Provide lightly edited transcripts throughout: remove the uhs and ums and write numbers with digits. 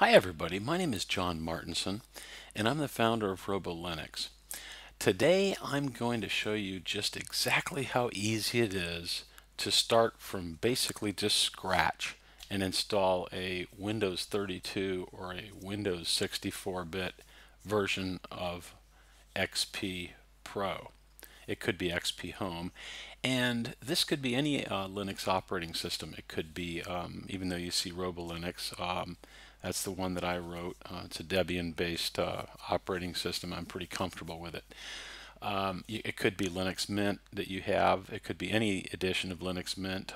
Hi everybody, my name is John Martinson and I'm the founder of RoboLinux. Today I'm going to show you just exactly how easy it is to start from basically just scratch and install a Windows 32 or a Windows 64-bit version of XP Pro. It could be XP Home, and this could be any Linux operating system. It could be, even though you see RoboLinux, that's the one that I wrote. It's a Debian-based operating system. I'm pretty comfortable with it. It could be Linux Mint that you have. It could be any edition of Linux Mint.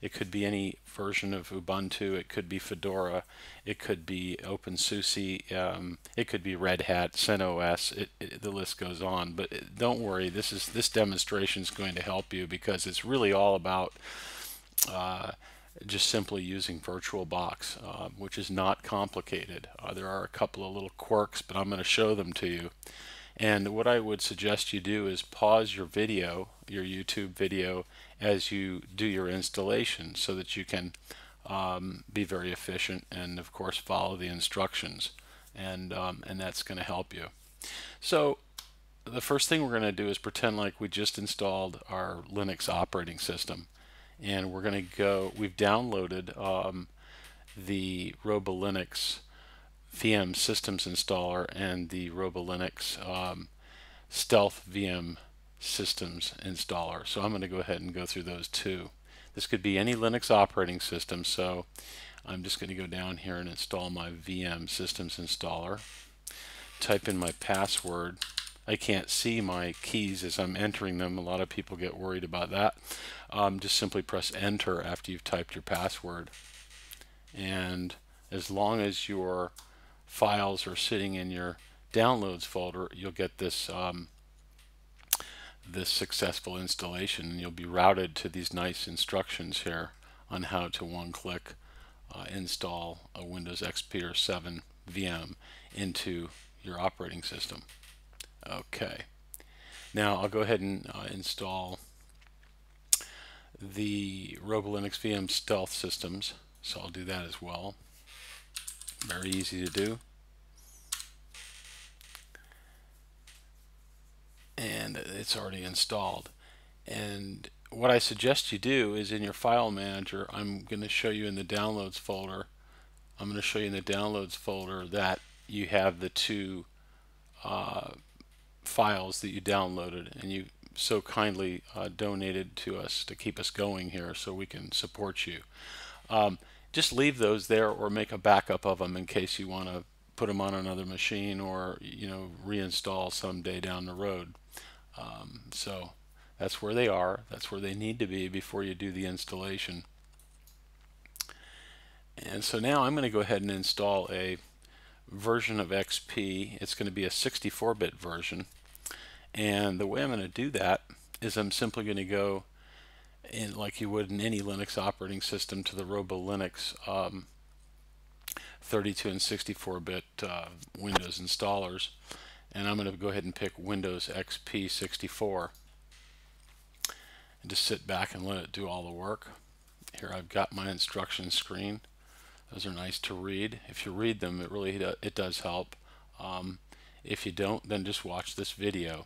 It could be any version of Ubuntu. It could be Fedora. It could be OpenSUSE. It could be Red Hat, CentOS. The list goes on. But don't worry. This demonstration is going to help you because it's really all about just simply using VirtualBox, which is not complicated. There are a couple of little quirks, but I'm going to show them to you. And what I would suggest you do is pause your video, your YouTube video, as you do your installation so that you can be very efficient and, of course, follow the instructions. And that's going to help you. So the first thing we're going to do is pretend like we just installed our Linux operating system. And we're going to go, we've downloaded the RoboLinux VM Systems Installer and the RoboLinux Stealth VM Systems Installer. So I'm going to go ahead and go through those two. This could be any Linux operating system, so I'm just going to go down here and install my VM Systems Installer. Type in my password. I can't see my keys as I'm entering them. A lot of people get worried about that. Just simply press enter after you've typed your password. And as long as your files are sitting in your downloads folder, you'll get this this successful installation, and you'll be routed to these nice instructions here on how to one-click install a Windows XP or 7 VM into your operating system. Okay, now I'll go ahead and install the RoboLinux VM Stealth Systems, so I'll do that as well. Very easy to do. And it's already installed. And what I suggest you do is in your file manager, I'm going to show you in the downloads folder, that you have the two files that you downloaded, and you so kindly donated to us to keep us going here so we can support you. Just leave those there or make a backup of them in case you want to put them on another machine or, you know, reinstall someday down the road. So that's where they are. That's where they need to be before you do the installation. And so now I'm going to go ahead and install a version of XP. It's going to be a 64-bit version. And the way I'm going to do that is I'm simply going to go in, like you would in any Linux operating system, to the RoboLinux 32 and 64-bit Windows installers, and I'm going to go ahead and pick Windows XP 64 and just sit back and let it do all the work. Here I've got my instruction screen. Those are nice to read. If you read them, it really does help. If you don't, then just watch this video.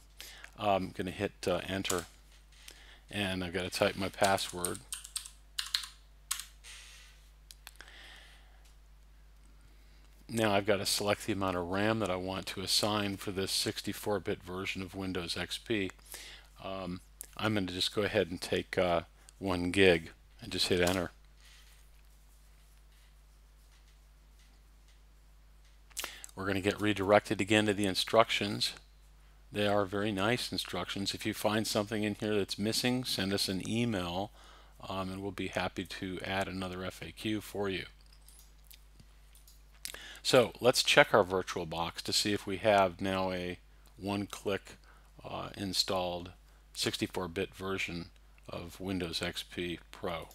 I'm going to hit enter. And I've got to type my password. Now I've got to select the amount of RAM that I want to assign for this 64-bit version of Windows XP. I'm going to just go ahead and take 1 gig and just hit enter. We're going to get redirected again to the instructions. They are very nice instructions. If you find something in here that's missing, send us an email and we'll be happy to add another FAQ for you. So let's check our VirtualBox to see if we have now a one-click installed 64-bit version of Windows XP Pro.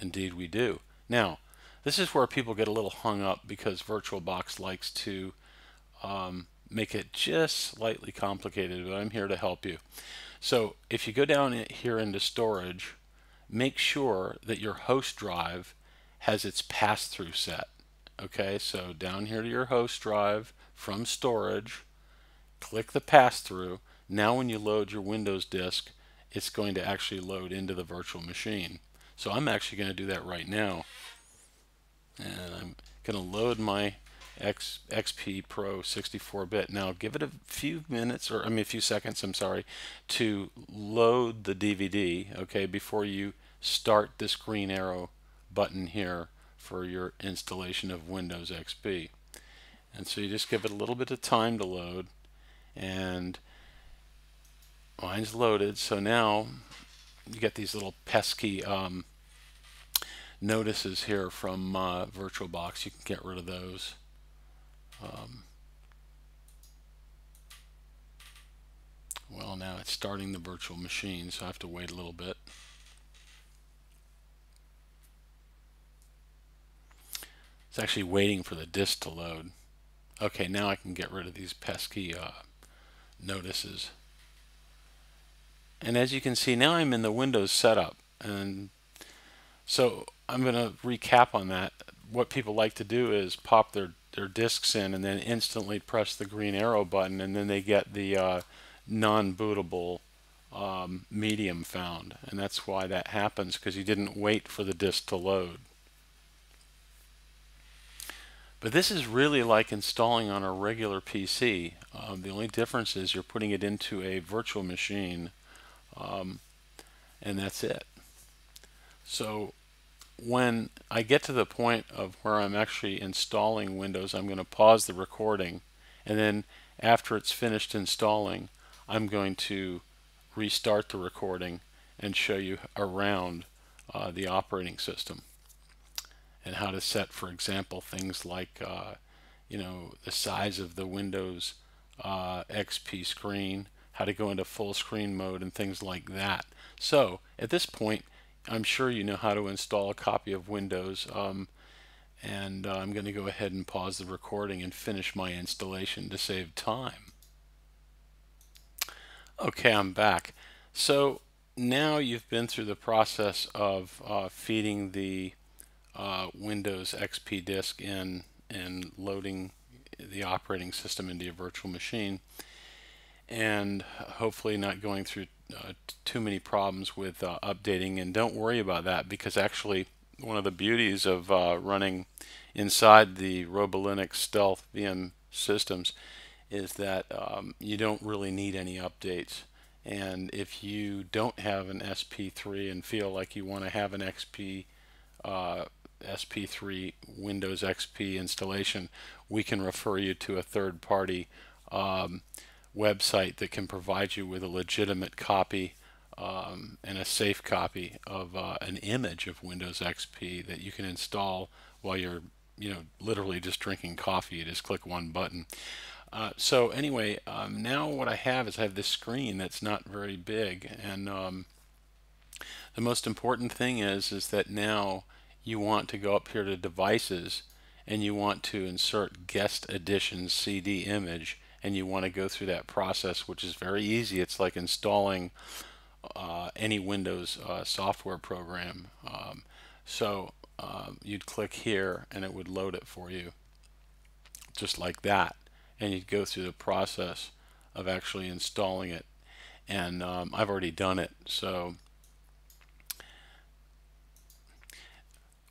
Indeed we do. Now this is where people get a little hung up because VirtualBox likes to make it just slightly complicated, but I'm here to help you. So if you go down here into storage, make sure that your host drive has its pass-through set. Okay, so down here to your host drive from storage, click the pass-through. Now when you load your Windows disk, it's going to actually load into the virtual machine. So I'm actually going to do that right now. And I'm going to load my XP Pro 64-bit. Now give it a few minutes, or I mean a few seconds, I'm sorry, to load the DVD, okay, before you start this green arrow button here for your installation of Windows XP. And so you just give it a little bit of time to load, and mine's loaded. So now you get these little pesky notices here from VirtualBox. You can get rid of those. Well, now it's starting the virtual machine, so I have to wait a little bit. It's actually waiting for the disk to load. Okay, now I can get rid of these pesky notices. And as you can see, now I'm in the Windows setup. And so I'm going to recap on that. What people like to do is pop their disks in and then instantly press the green arrow button, and then they get the non-bootable medium found. And that's why that happens, because you didn't wait for the disk to load. But this is really like installing on a regular PC. The only difference is you're putting it into a virtual machine, and that's it. So when I get to the point of where I'm actually installing Windows, I'm going to pause the recording, and then after it's finished installing, I'm going to restart the recording and show you around the operating system and how to set, for example, things like you know, the size of the Windows XP screen, how to go into full screen mode, and things like that. So at this point, I'm sure you know how to install a copy of Windows, and I'm going to go ahead and pause the recording and finish my installation to save time. Okay, I'm back. So now you've been through the process of feeding the Windows XP disk in and loading the operating system into your virtual machine, and hopefully not going through too many problems with updating. And don't worry about that, because actually one of the beauties of running inside the RoboLinux Stealth VM systems is that you don't really need any updates. And if you don't have an SP3 and feel like you want to have an SP3 Windows XP installation, we can refer you to a third-party website that can provide you with a legitimate copy and a safe copy of an image of Windows XP that you can install while you're, you know, literally just drinking coffee. You just click one button. So anyway, now what I have is I have this screen that's not very big, and the most important thing is that now you want to go up here to Devices, and you want to insert Guest Edition CD image, and you want to go through that process, which is very easy. It's like installing any Windows software program. You'd click here, and it would load it for you, just like that. And you'd go through the process of actually installing it. And I've already done it. So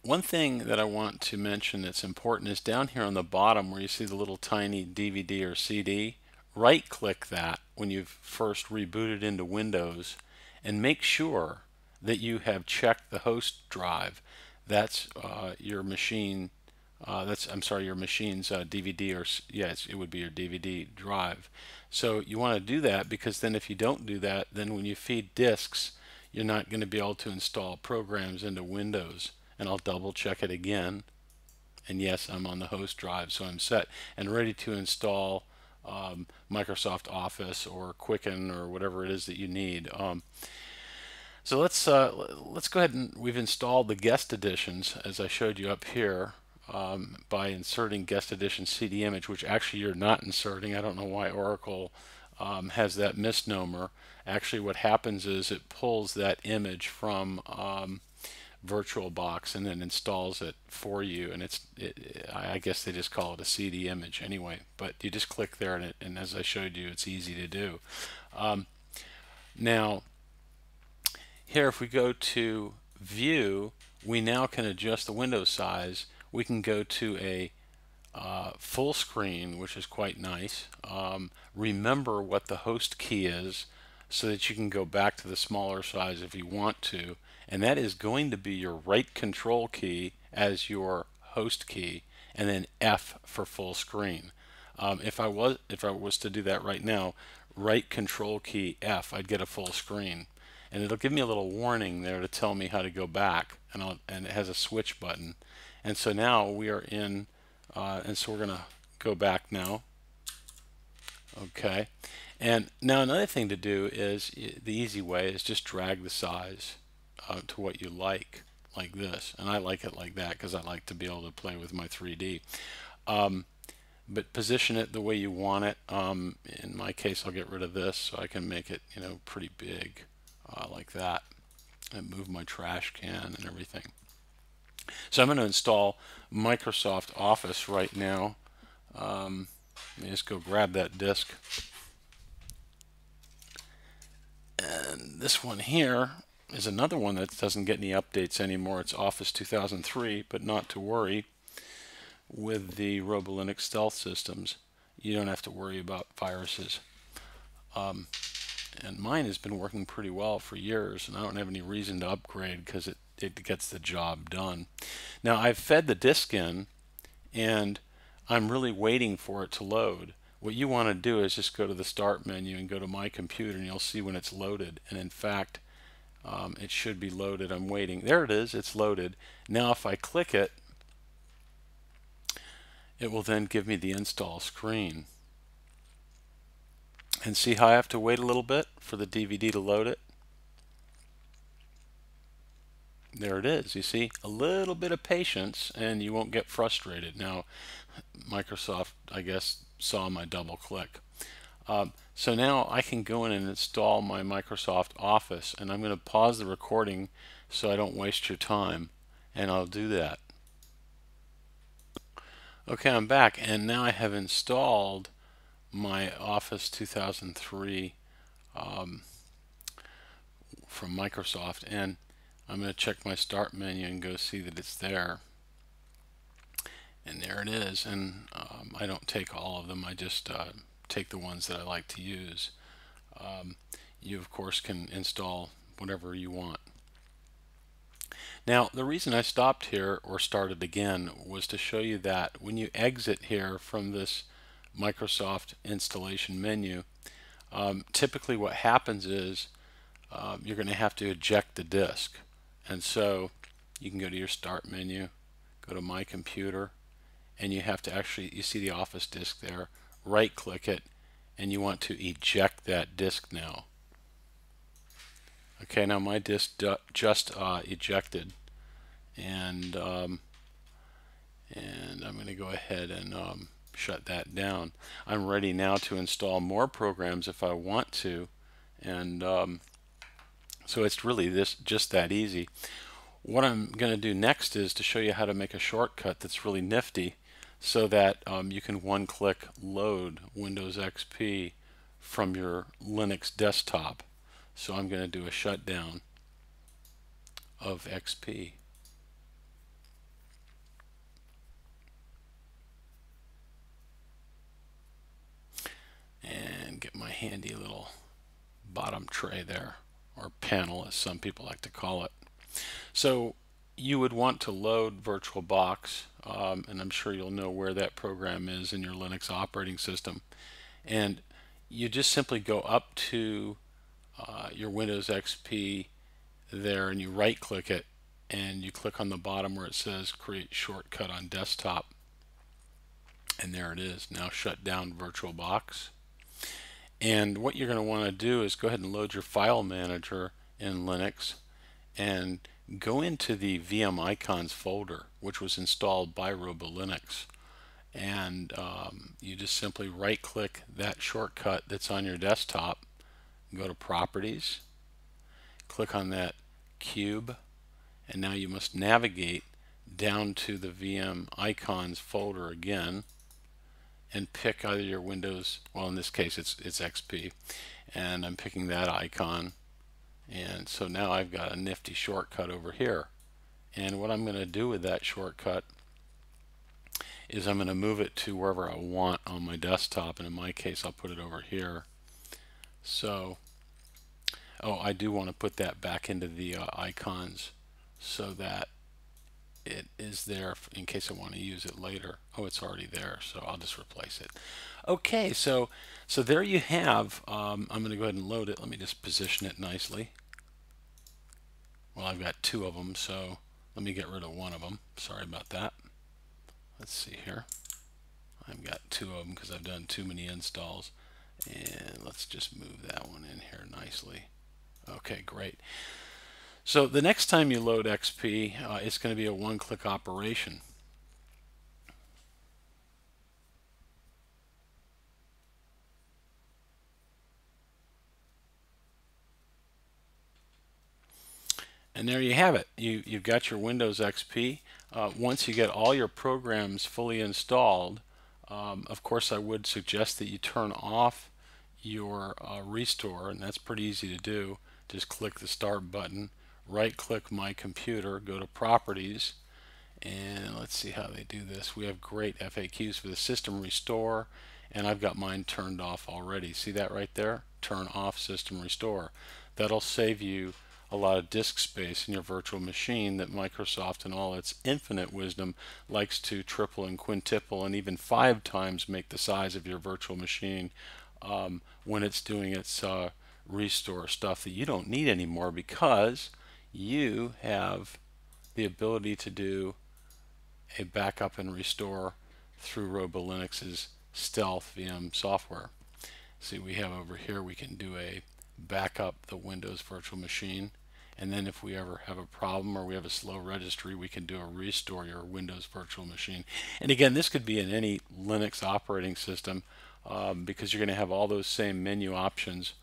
one thing that I want to mention that's important is down here on the bottom where you see the little tiny DVD or CD, right click that when you've first rebooted into Windows, and make sure that you have checked the host drive. That's your machine, your machine's DVD, or it would be your DVD drive. So you want to do that, because then if you don't do that, then when you feed disks, you're not going to be able to install programs into Windows. And I'll double check it again, and yes, I'm on the host drive, so I'm set and ready to install Microsoft Office or Quicken or whatever it is that you need. So let's go ahead, and we've installed the guest editions as I showed you up here by inserting guest edition CD image, which actually you're not inserting. I don't know why Oracle has that misnomer. Actually what happens is it pulls that image from VirtualBox and then installs it for you. And I guess they just call it a CD image anyway, but you just click there, and as I showed you, it's easy to do. Now here, if we go to View, we now can adjust the window size. We can go to a full screen, which is quite nice. Remember what the host key is so that you can go back to the smaller size if you want to, and that is going to be your right control key as your host key, and then F for full screen. If I was to do that right now, right control key F, I'd get a full screen, and it'll give me a little warning there to tell me how to go back, and it has a switch button. And so now we are in, and so we're gonna go back now. Okay, and now another thing to do is, the easy way is just drag the size to what you like this, and I like it like that because I like to be able to play with my 3D. But position it the way you want it. In my case, I'll get rid of this so I can make it, you know, pretty big, like that, and move my trash can and everything. So I'm going to install Microsoft Office right now. Let me just go grab that disk. And this one here is another one that doesn't get any updates anymore. It's Office 2003, but not to worry. With the RoboLinux stealth systems, you don't have to worry about viruses. And mine has been working pretty well for years, and I don't have any reason to upgrade because it gets the job done. Now, I've fed the disk in, and I'm really waiting for it to load. What you want to do is just go to the Start menu and go to My Computer, and you'll see when it's loaded. And in fact, it should be loaded. I'm waiting. There it is. It's loaded. Now, if I click it, it will then give me the install screen. And see how I have to wait a little bit for the DVD to load it? There it is. You see, a little bit of patience and you won't get frustrated. Now, Microsoft, I guess, saw my double click. So now I can go in and install my Microsoft Office, and I'm going to pause the recording so I don't waste your time, and I'll do that. Okay, I'm back, and now I have installed my Office 2003 from Microsoft, and I'm going to check my Start menu and go see that it's there. And there it is, and I don't take all of them, I just take the ones that I like to use. You, of course, can install whatever you want. Now, the reason I stopped here or started again was to show you that when you exit here from this Microsoft installation menu, typically what happens is you're going to have to eject the disk. And so you can go to your Start menu, go to My Computer, and you have to actually, you see the Office disk there, right click it, and you want to eject that disk now. Okay, now my disk just ejected, and I'm going to go ahead and shut that down. I'm ready now to install more programs if I want to, and so it's really just that easy. What I'm going to do next is to show you how to make a shortcut that's really nifty, so that you can one-click load Windows XP from your Linux desktop. So I'm going to do a shutdown of XP. And get my handy little bottom tray there, or panel as some people like to call it. So you would want to load VirtualBox, and I'm sure you'll know where that program is in your Linux operating system. And you just simply go up to your Windows XP there, and you right click it, and you click on the bottom where it says create shortcut on desktop, and there it is. Now shut down VirtualBox, and what you're going to want to do is go ahead and load your file manager in Linux and go into the VM icons folder, which was installed by RoboLinux, and you just simply right click that shortcut that's on your desktop, go to Properties, click on that cube, and now you must navigate down to the VM icons folder again and pick either your Windows, well in this case it's XP, and I'm picking that icon. And so now I've got a nifty shortcut over here, and what I'm going to do with that shortcut is I'm going to move it to wherever I want on my desktop, and in my case I'll put it over here. So I do want to put that back into the icons so that it is there in case I want to use it later. Oh, it's already there, so I'll just replace it. Okay, so there you have. I'm going to go ahead and load it. Let me just position it nicely. Well, I've got two of them, so let me get rid of one of them. Sorry about that. Let's see here. I've got two of them because I've done too many installs. And let's just move that one in here nicely. Okay, great. So the next time you load XP, it's going to be a one-click operation. And there you have it. You've got your Windows XP. Once you get all your programs fully installed, of course I would suggest that you turn off your restore, and that's pretty easy to do. Just click the start button, right click my computer, go to properties, and let's see how they do this. We have great FAQs for the system restore, and I've got mine turned off already. See that right there? Turn off system restore. That'll save you a lot of disk space in your virtual machine that Microsoft in all its infinite wisdom likes to triple and quintuple and even 5 times make the size of your virtual machine when it's doing its restore stuff that you don't need anymore, because you have the ability to do a backup and restore through RoboLinux's Stealth VM software. See, we have over here, we can do a backup the Windows virtual machine, and then if we ever have a problem or we have a slow registry, we can do a restore your Windows virtual machine. And again, this could be in any Linux operating system because you're going to have all those same menu options,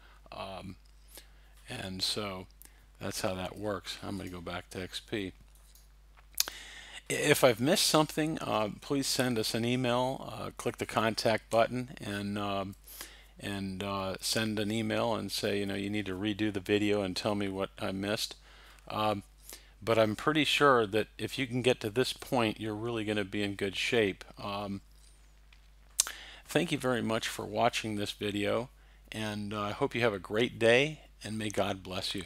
and so that's how that works. I'm going to go back to XP. If I've missed something, please send us an email, click the contact button, and send an email and say, you know, you need to redo the video and tell me what I missed. But I'm pretty sure that if you can get to this point, you're really going to be in good shape. Thank you very much for watching this video, and I hope you have a great day, and may God bless you.